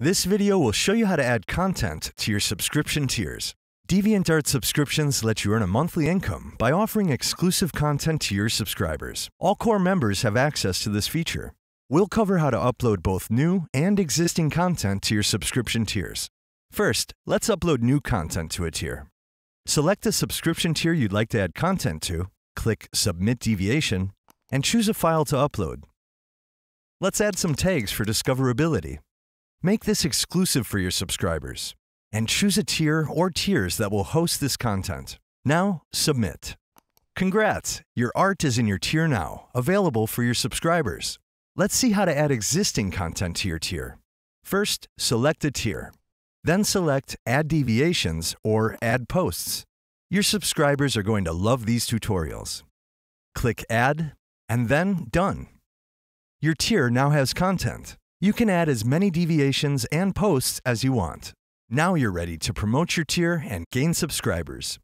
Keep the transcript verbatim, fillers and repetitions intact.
This video will show you how to add content to your subscription tiers. DeviantArt subscriptions let you earn a monthly income by offering exclusive content to your subscribers. All core members have access to this feature. We'll cover how to upload both new and existing content to your subscription tiers. First, let's upload new content to a tier. Select a subscription tier you'd like to add content to, click Submit Deviation, and choose a file to upload. Let's add some tags for discoverability. Make this exclusive for your subscribers, and choose a tier or tiers that will host this content. Now, submit. Congrats! Your art is in your tier now, available for your subscribers. Let's see how to add existing content to your tier. First, select a tier. Then select Add Deviations or Add Posts. Your subscribers are going to love these tutorials. Click Add, and then Done. Your tier now has content. You can add as many deviations and posts as you want. Now you're ready to promote your tier and gain subscribers.